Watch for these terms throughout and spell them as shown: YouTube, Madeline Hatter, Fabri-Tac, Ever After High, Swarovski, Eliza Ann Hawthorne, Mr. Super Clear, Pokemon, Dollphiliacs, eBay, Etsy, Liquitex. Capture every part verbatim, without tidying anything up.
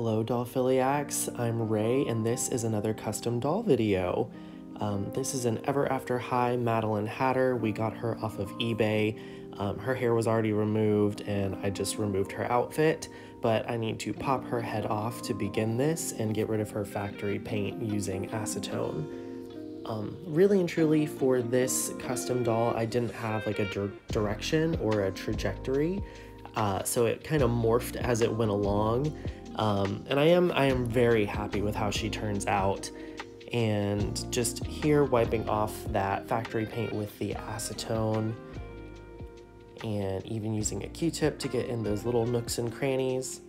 Hello Dollphiliacs, I'm Ray and this is another custom doll video. Um, this is an Ever After High Madeline Hatter. We got her off of eBay. Um, her hair was already removed and I just removed her outfit, but I need to pop her head off to begin this and get rid of her factory paint using acetone. Um, really and truly for this custom doll, I didn't have like a dir- direction or a trajectory. Uh, so it kind of morphed as it went along. Um, and I am, I am very happy with how she turns out. And just here wiping off that factory paint with the acetone and even using a Q-tip to get in those little nooks and crannies.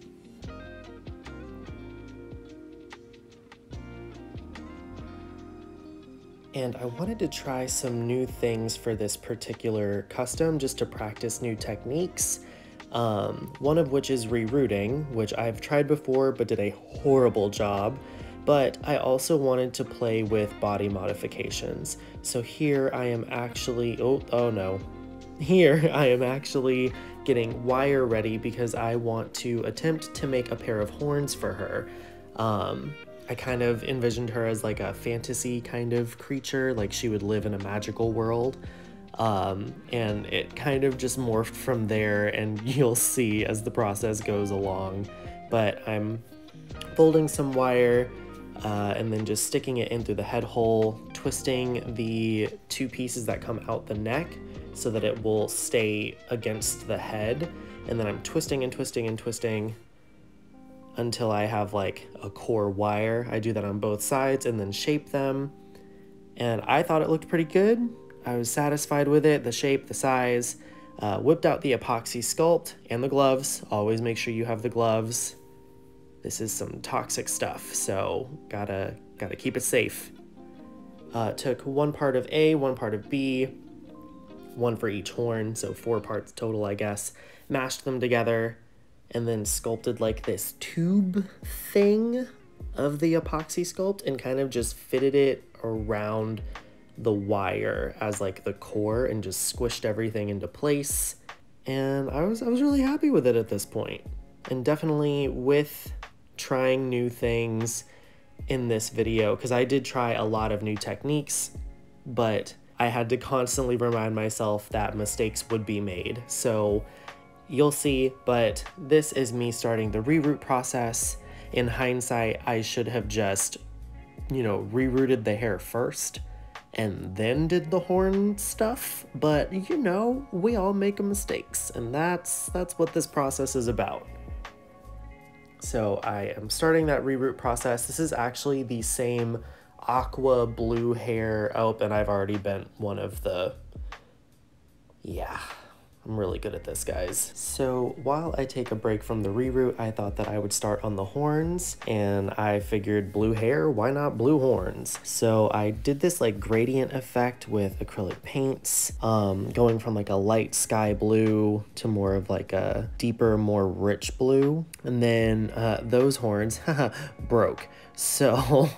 And I wanted to try some new things for this particular custom just to practice new techniques. Um, one of which is rerouting, which I've tried before but did a horrible job, but I also wanted to play with body modifications. So here I am actually, oh, oh no, here I am actually getting wire ready because I want to attempt to make a pair of horns for her. Um, I kind of envisioned her as like a fantasy kind of creature, like she would live in a magical world. Um, and it kind of just morphed from there, and you'll see as the process goes along. But I'm folding some wire uh, and then just sticking it in through the head hole, twisting the two pieces that come out the neck so that it will stay against the head. And then I'm twisting and twisting and twisting until I have like a core wire. I do that on both sides and then shape them. And I thought it looked pretty good. I was satisfied with it, the shape, the size, uh, whipped out the epoxy sculpt and the gloves. Always make sure you have the gloves. This is some toxic stuff, so gotta, gotta keep it safe. Uh, took one part of A, one part of B, one for each horn, so four parts total, I guess. Mashed them together and then sculpted like this tube thing of the epoxy sculpt and kind of just fitted it around the wire as like the core and just squished everything into place. And I was I was really happy with it at this point. And definitely with trying new things in this video, because I did try a lot of new techniques, but I had to constantly remind myself that mistakes would be made. So you'll see, but this is me starting the reroute process. In hindsight, I should have just, you know, rerouted the hair first and then did the horn stuff, but you know, we all make mistakes, and that's that's what this process is about. So I am starting that reroute process. This is actually the same aqua blue hair. Oh, and I've already bent one of the, yeah, I'm really good at this, guys. So while I take a break from the reroute, I thought that I would start on the horns, and I figured blue hair, why not blue horns? So I did this like gradient effect with acrylic paints, um, going from like a light sky blue to more of like a deeper, more rich blue. And then uh, those horns broke. So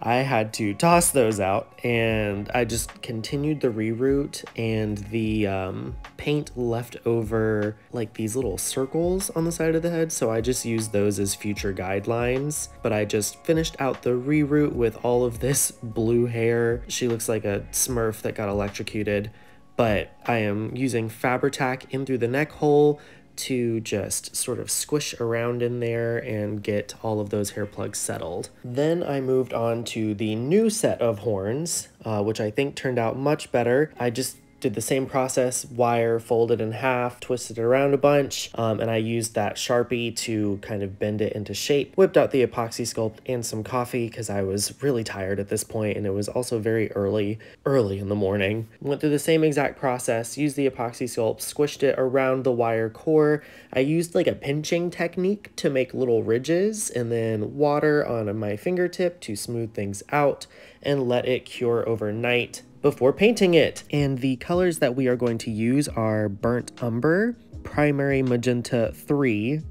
I had to toss those out, and I just continued the reroute, and the um, paint left over like these little circles on the side of the head, so I just used those as future guidelines. But I just finished out the reroute with all of this blue hair. She looks like a Smurf that got electrocuted, but I am using Fabri-Tac in through the neck hole to just sort of squish around in there and get all of those hair plugs settled. Then I moved on to the new set of horns, uh, which I think turned out much better. I just did the same process, wire, folded in half, twisted it around a bunch, um, and I used that Sharpie to kind of bend it into shape. Whipped out the epoxy sculpt and some coffee because I was really tired at this point, and it was also very early, early in the morning. Went through the same exact process, used the epoxy sculpt, squished it around the wire core. I used like a pinching technique to make little ridges, and then water on my fingertip to smooth things out, and let it cure overnight before painting it. And the colors that we are going to use are burnt umber, primary magenta three,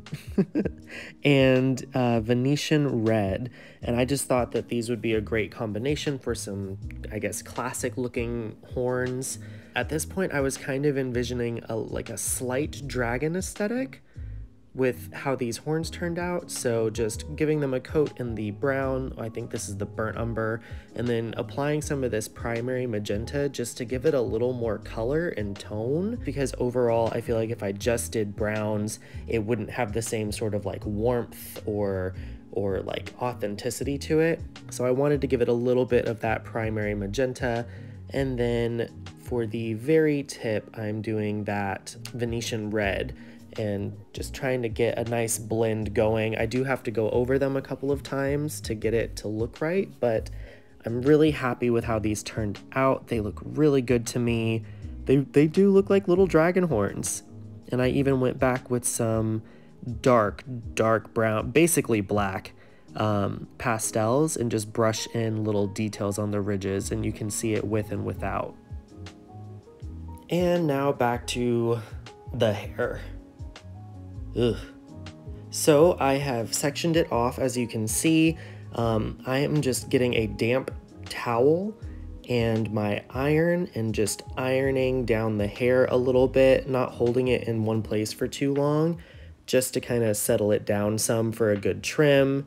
and uh, Venetian red. And I just thought that these would be a great combination for some, I guess, classic looking horns. At this point, I was kind of envisioning a like a slight dragon aesthetic, with how these horns turned out, so just giving them a coat in the brown, I think this is the burnt umber, and then applying some of this primary magenta just to give it a little more color and tone, because overall I feel like if I just did browns it wouldn't have the same sort of like warmth or or like authenticity to it. So I wanted to give it a little bit of that primary magenta, and then for the very tip I'm doing that Venetian red and just trying to get a nice blend going. I do have to go over them a couple of times to get it to look right, but I'm really happy with how these turned out. They look really good to me. They, they do look like little dragon horns. And I even went back with some dark, dark brown, basically black um, pastels, and just brush in little details on the ridges, and you can see it with and without. And now back to the hair. Ugh. So I have sectioned it off, as you can see. Um, I am just getting a damp towel and my iron and just ironing down the hair a little bit, not holding it in one place for too long, just to kind of settle it down some for a good trim.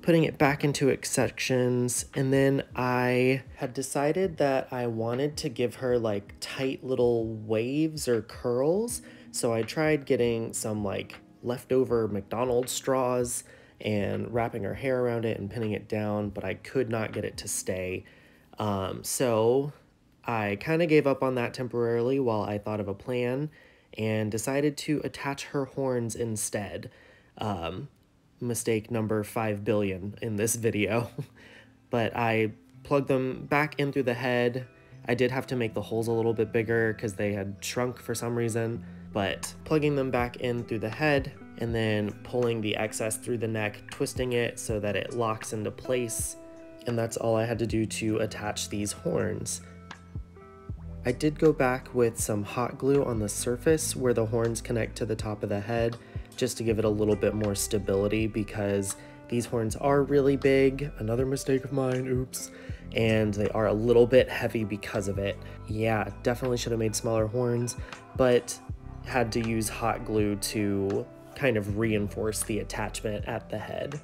Putting it back into its sections, and then I had decided that I wanted to give her like tight little waves or curls. So I tried getting some like leftover McDonald's straws and wrapping her hair around it and pinning it down, but I could not get it to stay. Um, so I kind of gave up on that temporarily while I thought of a plan and decided to attach her horns instead. Um, mistake number five billion in this video. But I plugged them back in through the head. I did have to make the holes a little bit bigger because they had shrunk for some reason. But plugging them back in through the head and then pulling the excess through the neck, twisting it so that it locks into place. And that's all I had to do to attach these horns. I did go back with some hot glue on the surface where the horns connect to the top of the head, just to give it a little bit more stability, because these horns are really big. Another mistake of mine, oops. And they are a little bit heavy because of it. Yeah, definitely should have made smaller horns, but had to use hot glue to kind of reinforce the attachment at the head.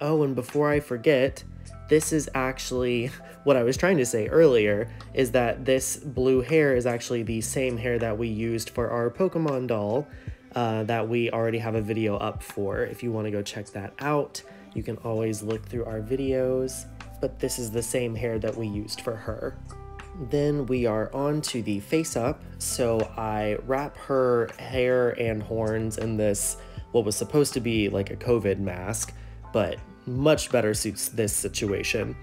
Oh, and before I forget, this is actually what I was trying to say earlier, is that this blue hair is actually the same hair that we used for our Pokemon doll uh, that we already have a video up for. If you want to go check that out, you can always look through our videos, but this is the same hair that we used for her. Then we are on to the face up. So I wrap her hair and horns in this, what was supposed to be like a COVID mask, but much better suits this situation.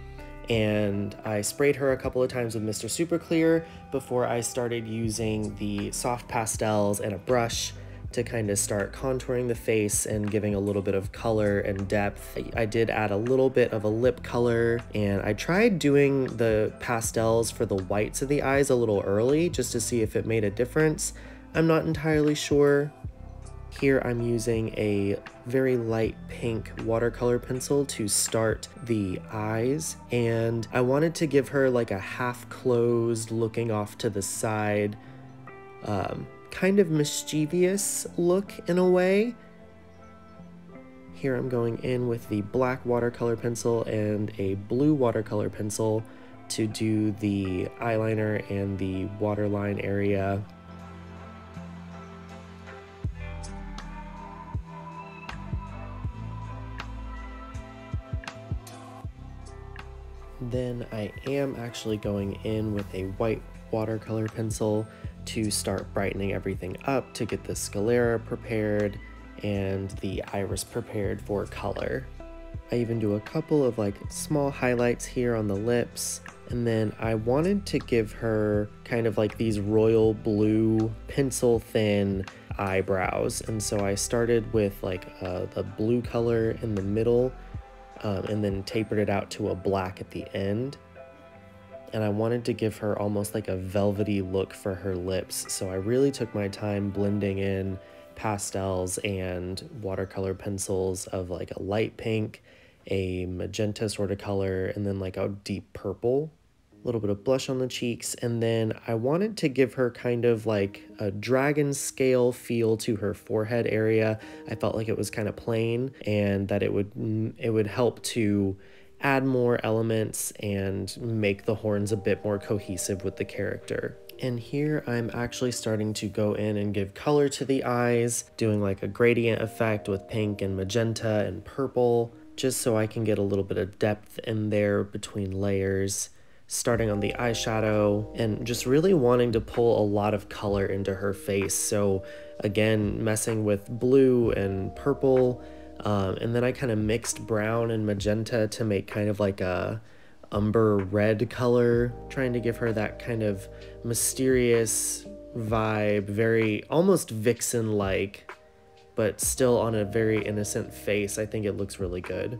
And I sprayed her a couple of times with Mister Super Clear before I started using the soft pastels and a brush to kind of start contouring the face and giving a little bit of color and depth. I did add a little bit of a lip color, and I tried doing the pastels for the whites of the eyes a little early just to see if it made a difference. I'm not entirely sure. Here I'm using a very light pink watercolor pencil to start the eyes, and I wanted to give her like a half closed, looking off to the side, um, kind of mischievous look in a way. Here I'm going in with the black watercolor pencil and a blue watercolor pencil to do the eyeliner and the waterline area. Then I am actually going in with a white watercolor pencil to start brightening everything up to get the sclera prepared and the iris prepared for color. I even do a couple of like small highlights here on the lips, and then I wanted to give her kind of like these royal blue pencil thin eyebrows, and so I started with like uh, the blue color in the middle. Um, and then tapered it out to a black at the end. And I wanted to give her almost like a velvety look for her lips, so I really took my time blending in pastels and watercolor pencils of like a light pink a magenta sort of color, and then like a deep purple, a little bit of blush on the cheeks. And then I wanted to give her kind of like a dragon scale feel to her forehead area. I felt like it was kind of plain and that it would, it would help to add more elements and make the horns a bit more cohesive with the character. And here I'm actually starting to go in and give color to the eyes, doing like a gradient effect with pink and magenta and purple, just so I can get a little bit of depth in there between layers, starting on the eyeshadow and just really wanting to pull a lot of color into her face. So again, messing with blue and purple, um, and then I kind of mixed brown and magenta to make kind of like a umber red color, trying to give her that kind of mysterious vibe, very almost vixen-like, but still on a very innocent face. I think it looks really good.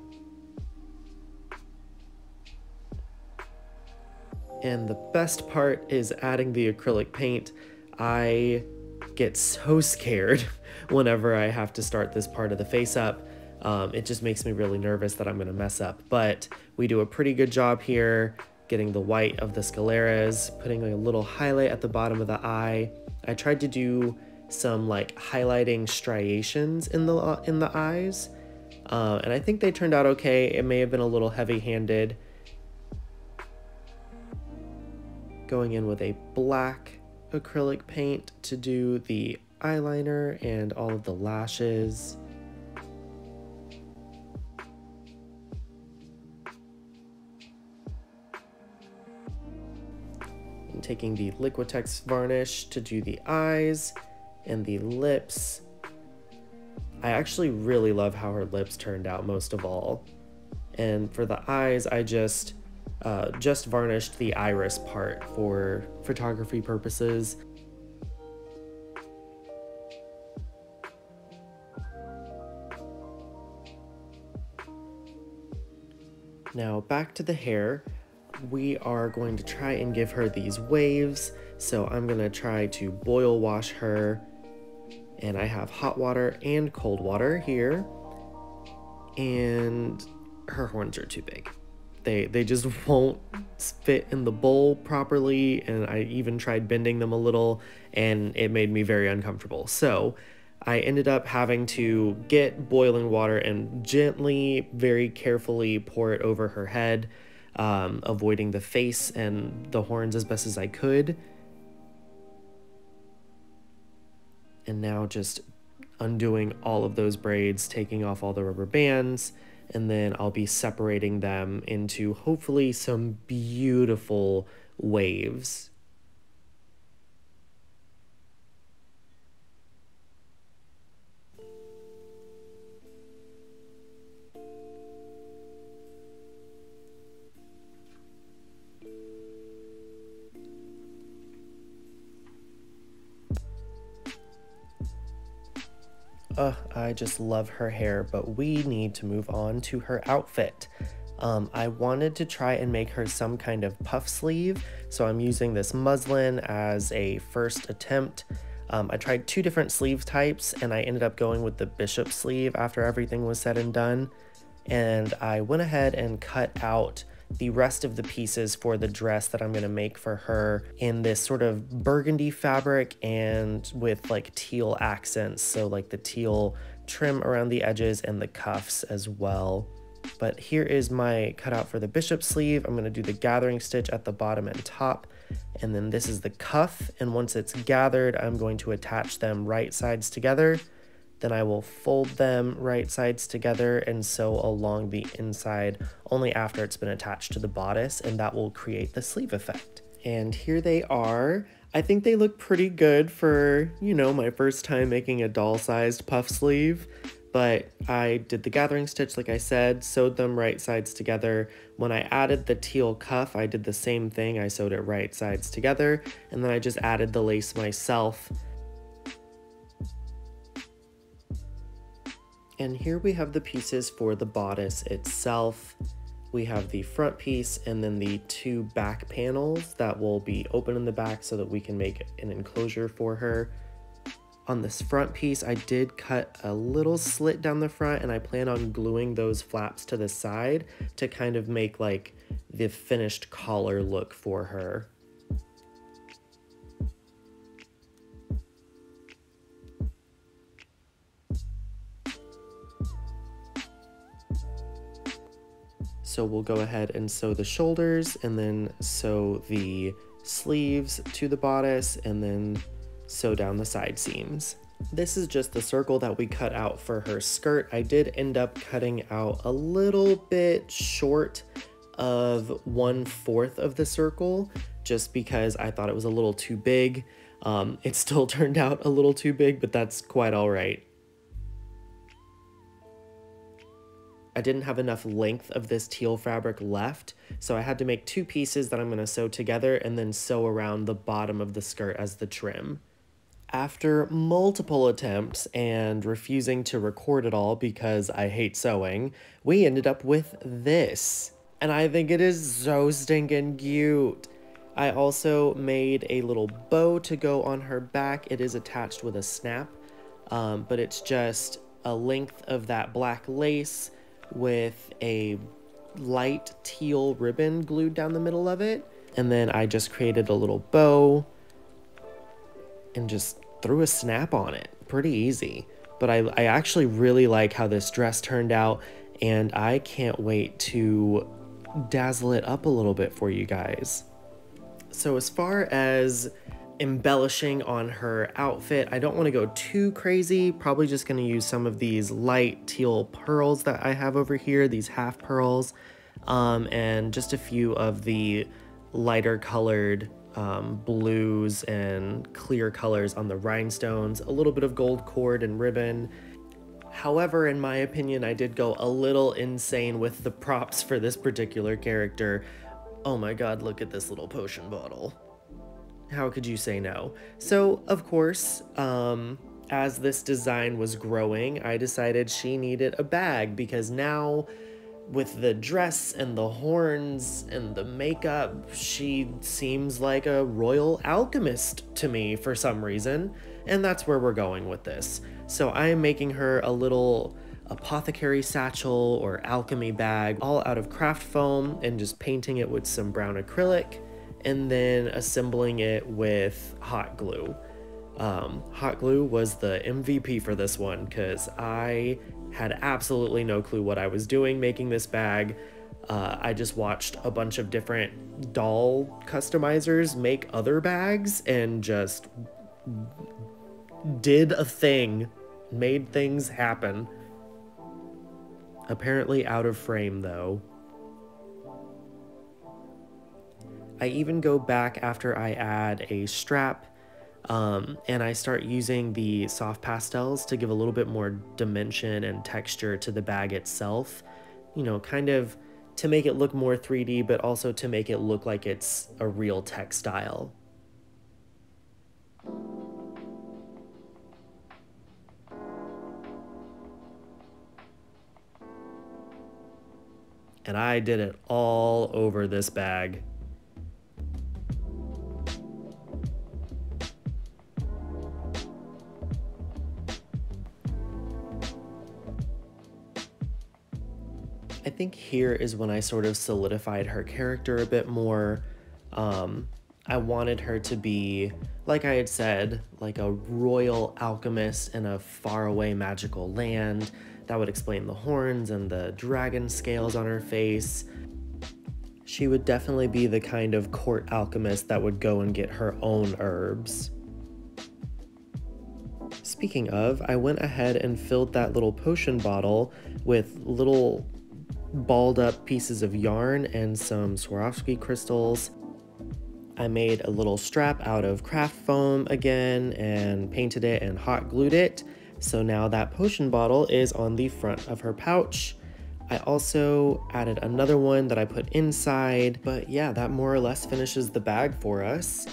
And the best part is adding the acrylic paint. I get so scared whenever I have to start this part of the face up. Um, it just makes me really nervous that I'm gonna mess up, but we do a pretty good job here, getting the white of the scaleras, putting a little highlight at the bottom of the eye. I tried to do some like highlighting striations in the, uh, in the eyes, uh, and I think they turned out okay. It may have been a little heavy-handed. Going in with a black acrylic paint to do the eyeliner and all of the lashes. Taking the Liquitex varnish to do the eyes and the lips. I actually really love how her lips turned out most of all. And for the eyes, I just uh, just varnished the iris part for photography purposes. Now back to the hair. We are going to try and give her these waves. So I'm gonna try to boil wash her, and I have hot water and cold water here, and her horns are too big. They, they just won't fit in the bowl properly, and I even tried bending them a little and it made me very uncomfortable. So I ended up having to get boiling water and gently, very carefully pour it over her head. Um, avoiding the face and the horns as best as I could. And now just undoing all of those braids, taking off all the rubber bands, and then I'll be separating them into hopefully some beautiful waves. Uh, I just love her hair, but we need to move on to her outfit. Um, I wanted to try and make her some kind of puff sleeve, so I'm using this muslin as a first attempt. Um, I tried two different sleeve types, and I ended up going with the bishop sleeve after everything was said and done. And I went ahead and cut out the rest of the pieces for the dress that I'm gonna make for her in this sort of burgundy fabric and with like teal accents. So like the teal trim around the edges and the cuffs as well. But here is my cutout for the bishop sleeve. I'm gonna do the gathering stitch at the bottom and top. And then this is the cuff. And once it's gathered, I'm going to attach them right sides together. Then I will fold them right sides together and sew along the inside only after it's been attached to the bodice, and that will create the sleeve effect. And here they are. I think they look pretty good for, you know, my first time making a doll-sized puff sleeve, but I did the gathering stitch like I said, sewed them right sides together. When I added the teal cuff, I did the same thing. I sewed it right sides together, and then I just added the lace myself. And here we have the pieces for the bodice itself. We have the front piece and then the two back panels that will be open in the back so that we can make an enclosure for her. On this front piece, I did cut a little slit down the front, and I plan on gluing those flaps to the side to kind of make like the finished collar look for her. So we'll go ahead and sew the shoulders, and then sew the sleeves to the bodice, and then sew down the side seams. This is just the circle that we cut out for her skirt. I did end up cutting out a little bit short of one fourth of the circle just because I thought it was a little too big. Um, it still turned out a little too big, but that's quite all right. I didn't have enough length of this teal fabric left, so I had to make two pieces that I'm going to sew together and then sew around the bottom of the skirt as the trim. After multiple attempts and refusing to record it all because I hate sewing, we ended up with this, and I think it is so stinking cute. I also made a little bow to go on her back. It is attached with a snap, um, but it's just a length of that black lace with a light teal ribbon glued down the middle of it. And then I just created a little bow and just threw a snap on it. Pretty easy. But I, I actually really like how this dress turned out, and I can't wait to dazzle it up a little bit for you guys. So as far as embellishing on her outfit, I don't want to go too crazy. Probably just going to use some of these light teal pearls that I have over here, these half pearls, um, and just a few of the lighter colored um, blues and clear colors on the rhinestones, a little bit of gold cord and ribbon. However, in my opinion, I did go a little insane with the props for this particular character. Oh my god, look at this little potion bottle. How could you say no? So, of course, um, as this design was growing, I decided she needed a bag, because now with the dress and the horns and the makeup, she seems like a royal alchemist to me for some reason, and that's where we're going with this. So I am making her a little apothecary satchel or alchemy bag, all out of craft foam, and just painting it with some brown acrylic, and then assembling it with hot glue. Um, hot glue was the M V P for this one, because I had absolutely no clue what I was doing making this bag. Uh, I just watched a bunch of different doll customizers make other bags and just did a thing, made things happen. Apparently out of frame though. I even go back after I add a strap, um, and I start using the soft pastels to give a little bit more dimension and texture to the bag itself, you know, kind of to make it look more three D, but also to make it look like it's a real textile. And I did it all over this bag. I think here is when I sort of solidified her character a bit more. Um, I wanted her to be, like I had said, like a royal alchemist in a faraway magical land. That would explain the horns and the dragon scales on her face. She would definitely be the kind of court alchemist that would go and get her own herbs. Speaking of, I went ahead and filled that little potion bottle with little balled up pieces of yarn and some Swarovski crystals. I made a little strap out of craft foam again and painted it and hot glued it. So now that potion bottle is on the front of her pouch. I also added another one that I put inside, but yeah, that more or less finishes the bag for us.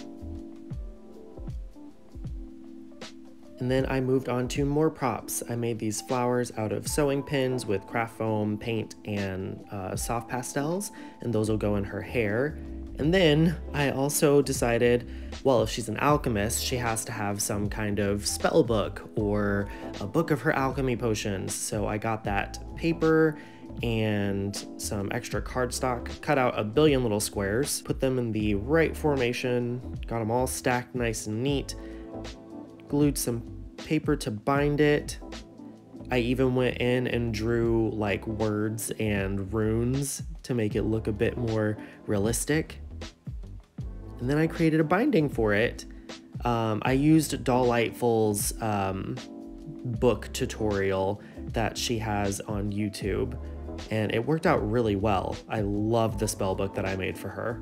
And then I moved on to more props. I made these flowers out of sewing pins with craft foam, paint, and uh, soft pastels, and those will go in her hair. And then I also decided, well, if she's an alchemist, she has to have some kind of spell book or a book of her alchemy potions. So I got that paper and some extra cardstock, cut out a billion little squares, put them in the right formation, got them all stacked nice and neat, glued some paper to bind it. I even went in and drew like words and runes to make it look a bit more realistic. And then I created a binding for it. Um, I used Dollphiliacs' um, book tutorial that she has on YouTube, and it worked out really well. I love the spell book that I made for her.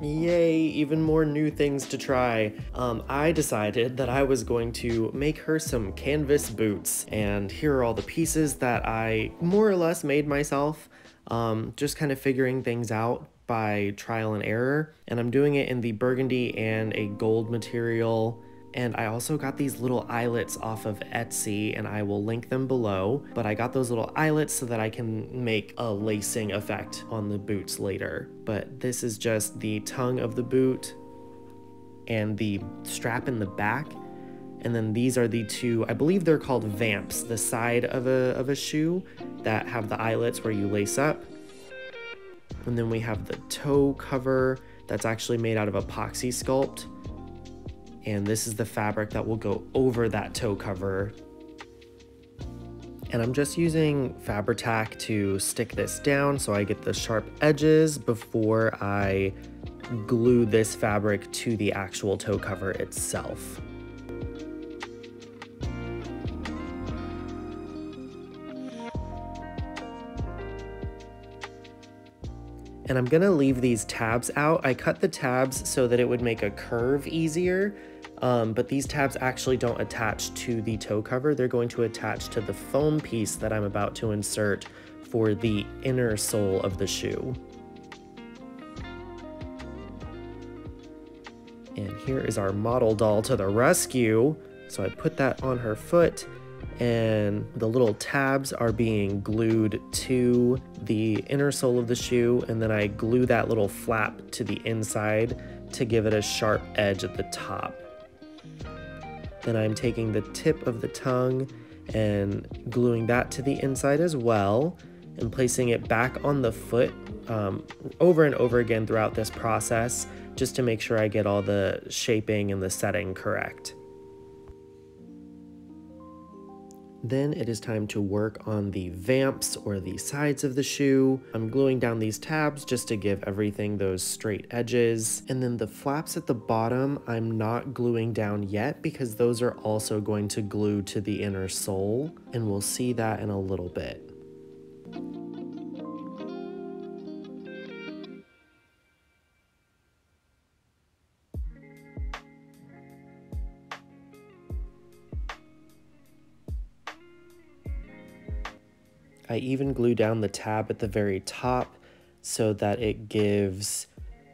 Yay, even more new things to try. Um, I decided that I was going to make her some canvas boots, and here are all the pieces that I more or less made myself, um, just kind of figuring things out by trial and error. And I'm doing it in the burgundy and a gold material. And I also got these little eyelets off of Etsy, and I will link them below, but I got those little eyelets so that I can make a lacing effect on the boots later. But this is just the tongue of the boot and the strap in the back. And then these are the two, I believe they're called vamps, the side of a, of a shoe that have the eyelets where you lace up. And then we have the toe cover that's actually made out of epoxy sculpt. And this is the fabric that will go over that toe cover. And I'm just using Fabri-Tac to stick this down so I get the sharp edges before I glue this fabric to the actual toe cover itself. And I'm gonna leave these tabs out. I cut the tabs so that it would make a curve easier. Um, but these tabs actually don't attach to the toe cover. They're going to attach to the foam piece that I'm about to insert for the inner sole of the shoe. And here is our model doll to the rescue. So I put that on her foot, and the little tabs are being glued to the inner sole of the shoe, and then I glue that little flap to the inside to give it a sharp edge at the top. Then I'm taking the tip of the tongue and gluing that to the inside as well, and placing it back on the foot um, over and over again throughout this process, just to make sure I get all the shaping and the setting correct. Then it is time to work on the vamps or the sides of the shoe. I'm gluing down these tabs just to give everything those straight edges. And then the flaps at the bottom, I'm not gluing down yet because those are also going to glue to the inner sole, and we'll see that in a little bit. I even glue down the tab at the very top so that it gives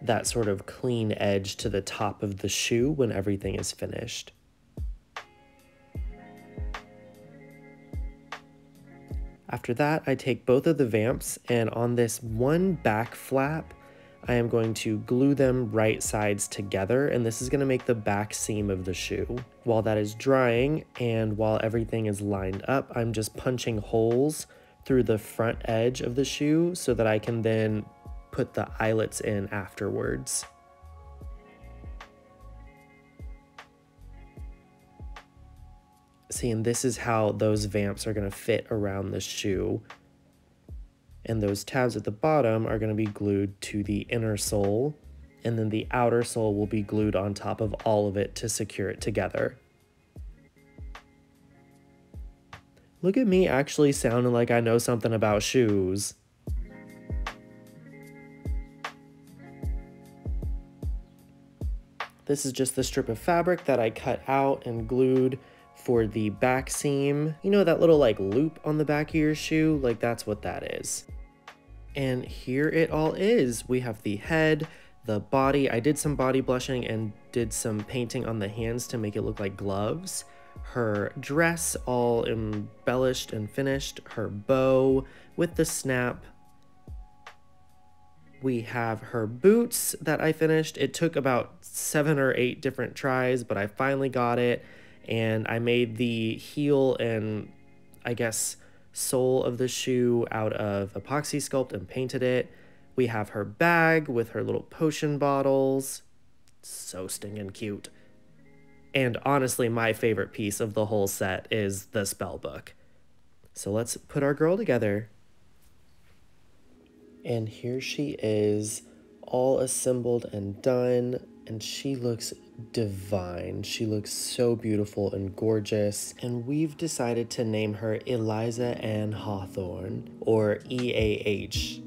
that sort of clean edge to the top of the shoe when everything is finished. After that, I take both of the vamps, and on this one back flap, I am going to glue them right sides together, and this is going to make the back seam of the shoe. While that is drying and while everything is lined up, I'm just punching holes through the front edge of the shoe so that I can then put the eyelets in afterwards. See, and this is how those vamps are gonna fit around the shoe. And those tabs at the bottom are gonna be glued to the inner sole, and then the outer sole will be glued on top of all of it to secure it together. Look at me actually sounding like I know something about shoes. This is just the strip of fabric that I cut out and glued for the back seam. You know that little like loop on the back of your shoe? Like, that's what that is. And here it all is. We have the head, the body. I did some body blushing and did some painting on the hands to make it look like gloves. Her dress all embellished and finished, her bow with the snap, We have her boots that I finished. It took about seven or eight different tries, but I finally got it. And I made the heel and, I guess, sole of the shoe out of epoxy sculpt and painted it. We have her bag with her little potion bottles. So stinking cute. And honestly, my favorite piece of the whole set is the spell book. So let's put our girl together. And here she is, all assembled and done, and she looks divine. She looks so beautiful and gorgeous, and we've decided to name her Eliza Ann Hawthorne, or E A H.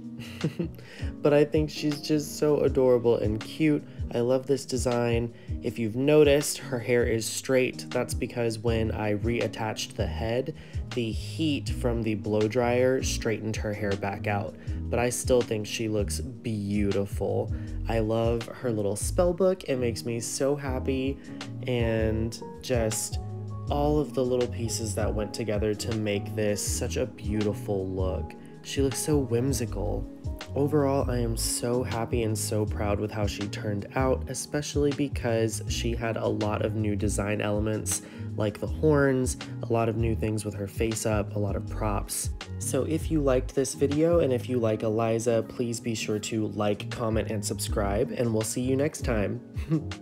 But I think she's just so adorable and cute. I love this design. If you've noticed, her hair is straight. That's because when I reattached the head, the heat from the blow dryer straightened her hair back out. But I still think she looks beautiful. I love her little spell book. It makes me so happy, and just all of the little pieces that went together to make this such a beautiful look. She looks so whimsical. Overall, I am so happy and so proud with how she turned out, especially because she had a lot of new design elements, like the horns, a lot of new things with her face up, a lot of props. So if you liked this video, and if you like Eliza, please be sure to like, comment, and subscribe, and we'll see you next time.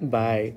Bye.